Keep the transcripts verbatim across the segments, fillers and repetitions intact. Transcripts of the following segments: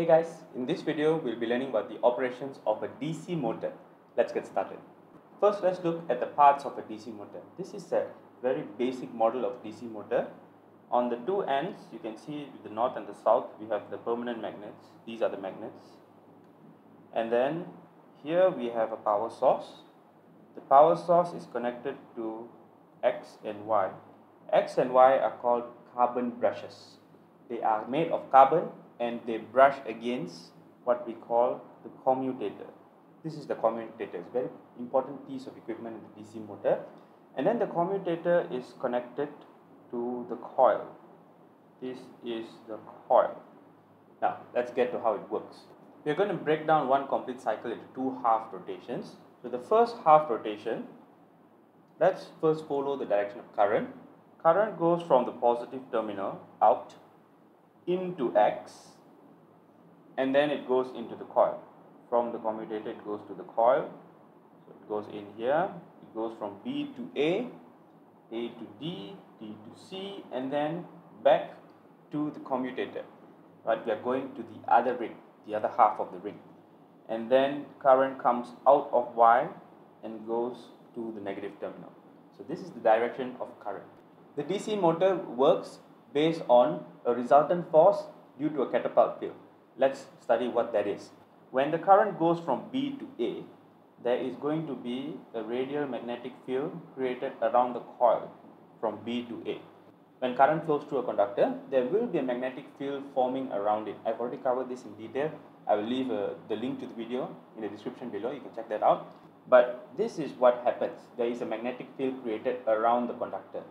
Hey guys, in this video we'll be learning about the operations of a D C motor. Let's get started. First, let's look at the parts of a D C motor. This is a very basic model of D C motor. On the two ends, you can see the north and the south, we have the permanent magnets. These are the magnets. And then here we have a power source. The power source is connected to X and Y. X and Y are called carbon brushes. They are made of carbon and they brush against what we call the commutator. This is the commutator. It's a very important piece of equipment in the D C motor. And then the commutator is connected to the coil. This is the coil. Now, let's get to how it works. We're going to break down one complete cycle into two half rotations. So the first half rotation, let's first follow the direction of current. Current goes from the positive terminal out into X, and then it goes into the coil. From the commutator it goes to the coil, so it goes in here, it goes from B to A, A to D, D to C, and then back to the commutator. But we are going to the other ring, the other half of the ring, and then current comes out of Y and goes to the negative terminal. So this is the direction of current. The D C motor works based on a resultant force due to a catapult field. Let's study what that is. When the current goes from B to A, there is going to be a radial magnetic field created around the coil from B to A. When current flows through a conductor, there will be a magnetic field forming around it. I've already covered this in detail. I will leave uh, the link to the video in the description below. You can check that out. But this is what happens. There is a magnetic field created around the conductor.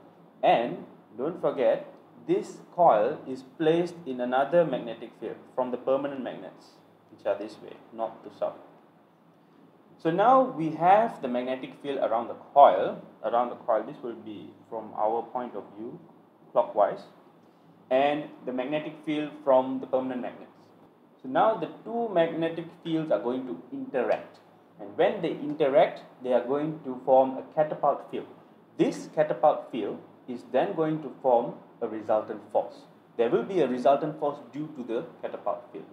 And don't forget, this coil is placed in another magnetic field from the permanent magnets, which are this way, north to south. So now we have the magnetic field around the coil. Around the coil, this will be from our point of view, clockwise, and the magnetic field from the permanent magnets. So now the two magnetic fields are going to interact. And when they interact, they are going to form a catapult field. This catapult field is then going to form a resultant force. There will be a resultant force due to the catapult field.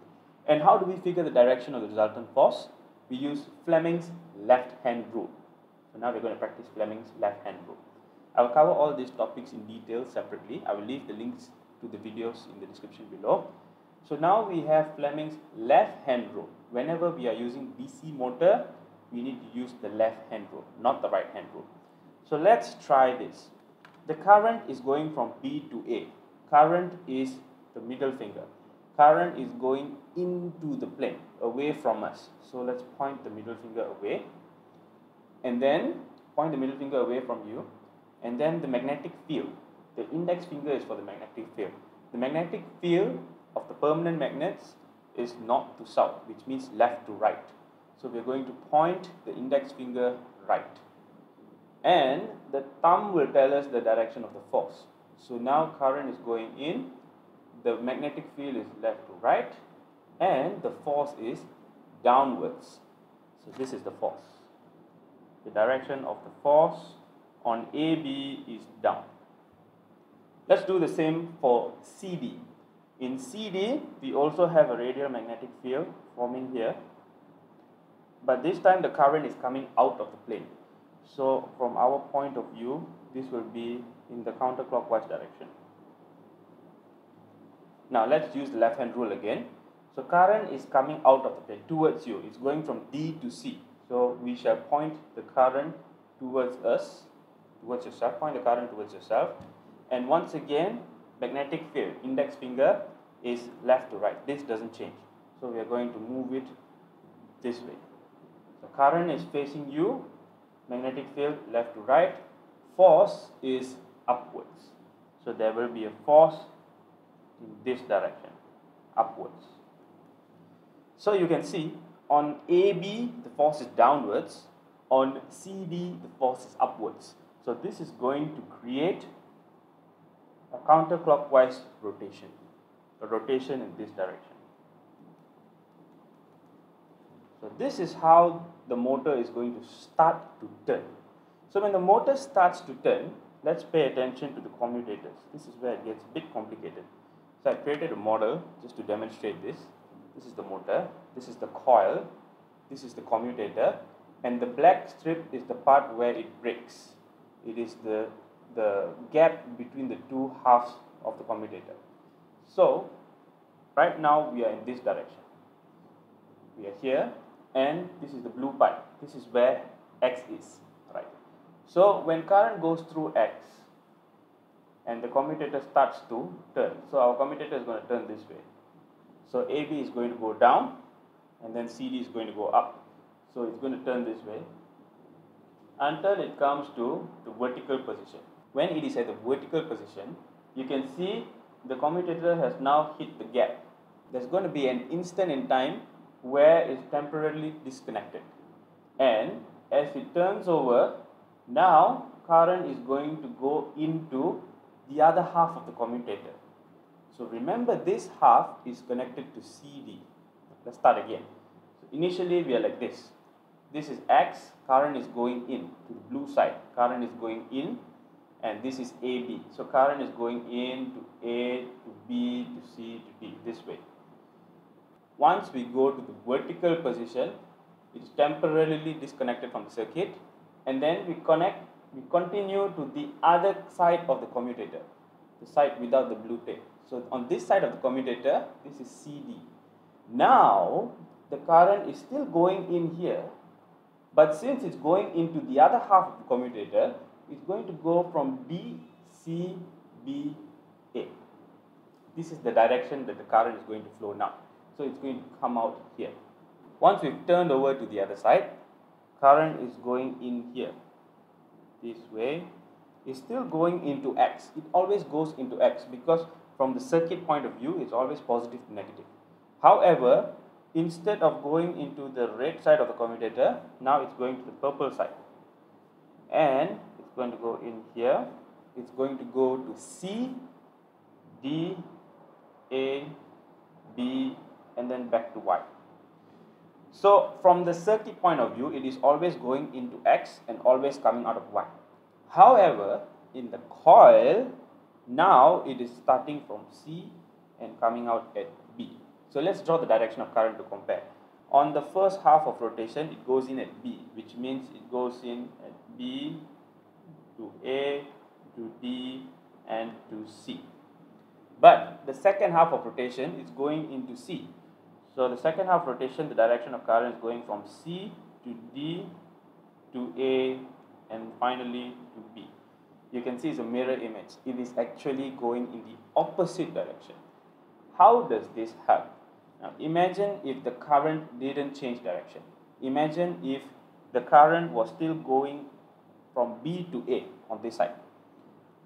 And how do we figure the direction of the resultant force? We use Fleming's left-hand rule. So now we're going to practice Fleming's left-hand rule. I will cover all these topics in detail separately. I will leave the links to the videos in the description below. So now we have Fleming's left-hand rule. Whenever we are using D C motor, we need to use the left-hand rule, not the right-hand rule. So let's try this. The current is going from B to A. Current is the middle finger. Current is going into the plane, away from us. So let's point the middle finger away. And then point the middle finger away from you. And then the magnetic field. The index finger is for the magnetic field. The magnetic field of the permanent magnets is north to south, which means left to right. So we're going to point the index finger right. And the thumb will tell us the direction of the force. So now current is going in, the magnetic field is left to right, and the force is downwards. So this is the force. The direction of the force on A B is down. Let's do the same for C D. In C D, we also have a radial magnetic field forming here. But this time the current is coming out of the plane. So from our point of view, this will be in the counterclockwise direction. Now let's use the left hand rule again. So current is coming out of the plane towards you. It's going from D to C. So we shall point the current towards us, towards yourself, point the current towards yourself. And once again, magnetic field, index finger is left to right. This doesn't change. So we are going to move it this way. So current is facing you. Magnetic field left to right, force is upwards. So there will be a force in this direction, upwards. So you can see on A B the force is downwards, on C D the force is upwards. So this is going to create a counterclockwise rotation, a rotation in this direction. So this is how the motor is going to start to turn. So when the motor starts to turn, let's pay attention to the commutators. This is where it gets a bit complicated. So I created a model just to demonstrate this. This is the motor, this is the coil, this is the commutator, and the black strip is the part where it breaks. It is the, the gap between the two halves of the commutator. So, right now we are in this direction. We are here, and this is the blue pipe. This is where X is, right? So, when current goes through X, and the commutator starts to turn. So, our commutator is going to turn this way. So, A B is going to go down, and then C D is going to go up. So, it's going to turn this way until it comes to the vertical position. When it is at the vertical position, you can see the commutator has now hit the gap. There's going to be an instant in time where it's temporarily disconnected. And as it turns over, now current is going to go into the other half of the commutator. So remember, this half is connected to C D. Let's start again. So initially we are like this. This is X, current is going in to the blue side, current is going in, and this is A B. So current is going in to A, to B, to C, to D, this way. Once we go to the vertical position, it is temporarily disconnected from the circuit, and then we connect, we continue to the other side of the commutator, the side without the blue tape. So on this side of the commutator, this is C D. Now the current is still going in here, but since it's going into the other half of the commutator, it's going to go from D, C, B, A. This is the direction that the current is going to flow now. So it's going to come out here. Once we've turned over to the other side, current is going in here, this way. It's still going into X. It always goes into X because from the circuit point of view, it's always positive to negative. However, instead of going into the red side of the commutator, now it's going to the purple side. And it's going to go in here. It's going to go to C, D, A, B, and then back to Y. So from the circuit point of view, it is always going into X and always coming out of Y. However, in the coil, now it is starting from C and coming out at B. So let's draw the direction of current to compare. On the first half of rotation, it goes in at B, which means it goes in at B to A to D and to C. But the second half of rotation is going into C. So the second half rotation, the direction of current is going from C to D to A and finally to B. You can see it's a mirror image. It is actually going in the opposite direction. How does this help? Now imagine if the current didn't change direction. Imagine if the current was still going from B to A on this side.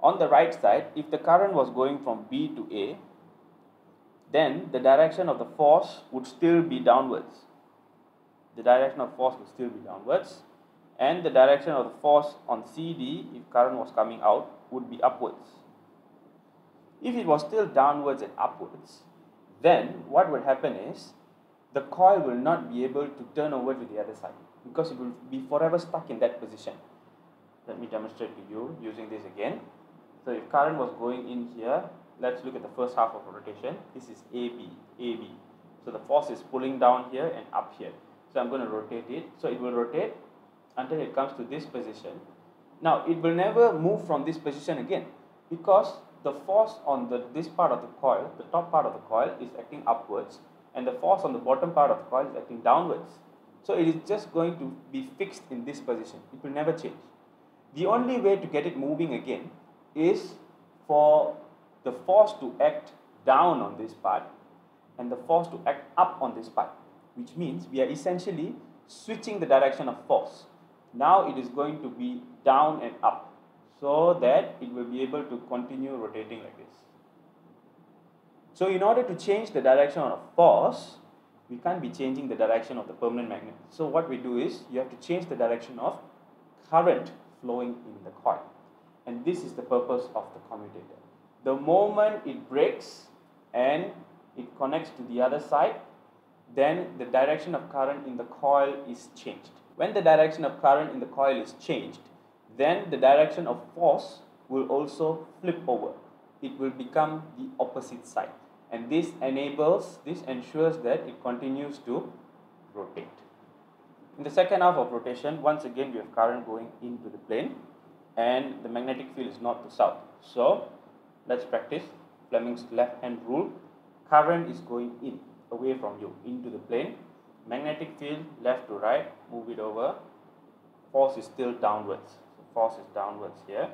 On the right side, if the current was going from B to A, then the direction of the force would still be downwards. The direction of force would still be downwards. And the direction of the force on C D, if current was coming out, would be upwards. If it was still downwards and upwards, then what would happen is the coil will not be able to turn over to the other side because it will be forever stuck in that position. Let me demonstrate to you using this again. So if current was going in here, let's look at the first half of rotation. This is A B, A B. So the force is pulling down here and up here. So I'm going to rotate it. So it will rotate until it comes to this position. Now it will never move from this position again because the force on the this part of the coil, the top part of the coil, is acting upwards, and the force on the bottom part of the coil is acting downwards. So it is just going to be fixed in this position. It will never change. The only way to get it moving again is for the force to act down on this part and the force to act up on this part, which means we are essentially switching the direction of force. Now it is going to be down and up so that it will be able to continue rotating like this. So in order to change the direction of force, we can't be changing the direction of the permanent magnet. So what we do is you have to change the direction of current flowing in the coil, and this is the purpose of the commutator. The moment it breaks and it connects to the other side, then the direction of current in the coil is changed. When the direction of current in the coil is changed, then the direction of force will also flip over. It will become the opposite side. and this enables, this ensures that it continues to rotate. In the second half of rotation, once again we have current going into the plane and the magnetic field is north to south. So let's practice Fleming's left hand rule. Current is going in, away from you, into the plane. Magnetic field left to right, move it over. Force is still downwards. So force is downwards here.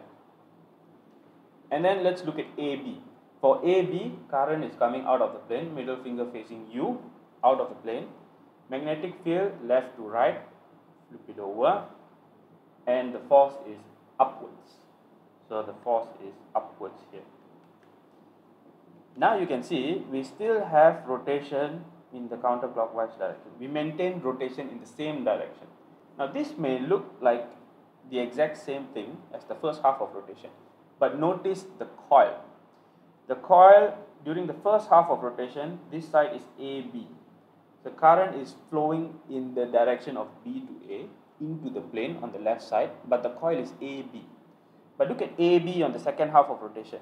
And then let's look at A B. For A B, current is coming out of the plane, middle finger facing you, out of the plane. Magnetic field left to right, flip it over, and the force is upwards. So the force is upwards here. Now you can see we still have rotation in the counterclockwise direction. We maintain rotation in the same direction. Now this may look like the exact same thing as the first half of rotation, but notice the coil. The coil during the first half of rotation, this side is A B. The current is flowing in the direction of B to A into the plane on the left side, but the coil is A B. But look at A B on the second half of rotation.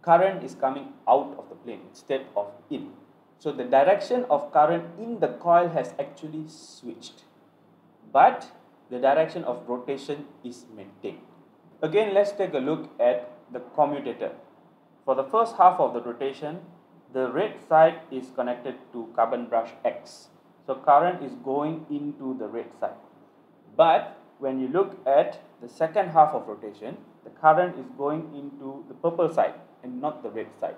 Current is coming out of the plane instead of in. So the direction of current in the coil has actually switched, but the direction of rotation is maintained. Again, let's take a look at the commutator. For the first half of the rotation, the red side is connected to carbon brush X. So current is going into the red side. But when you look at the second half of rotation, the current is going into the purple side and not the red side.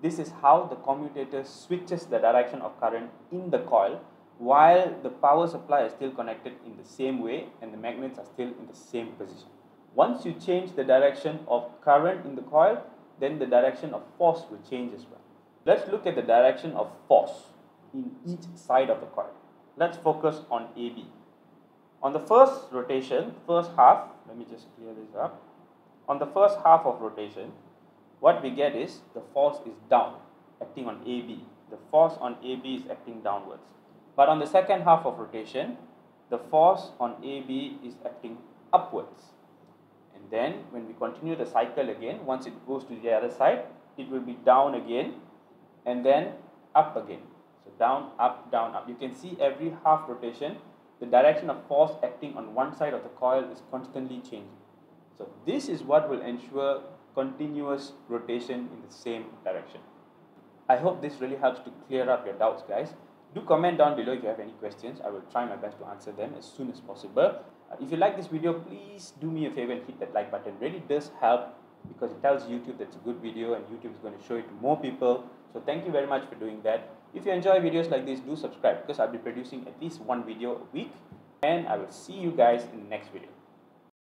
This is how the commutator switches the direction of current in the coil while the power supply is still connected in the same way and the magnets are still in the same position. Once you change the direction of current in the coil, then the direction of force will change as well. Let's look at the direction of force in each side of the coil. Let's focus on A B. On the first rotation, first half, let me just clear this up. On the first half of rotation, what we get is the force is down, acting on A B. The force on A B is acting downwards. But on the second half of rotation, the force on A B is acting upwards. And then when we continue the cycle again, once it goes to the other side, it will be down again. And then up again. So down, up, down, up. You can see every half rotation, the direction of force acting on one side of the coil is constantly changing. So this is what will ensure continuous rotation in the same direction. I hope this really helps to clear up your doubts, guys. Do comment down below if you have any questions. I will try my best to answer them as soon as possible. If you like this video, please do me a favor and hit that like button. It really does help, because it tells YouTube that's a good video and YouTube is going to show it to more people. So thank you very much for doing that. If you enjoy videos like this, do subscribe, because I'll be producing at least one video a week. And I will see you guys in the next video.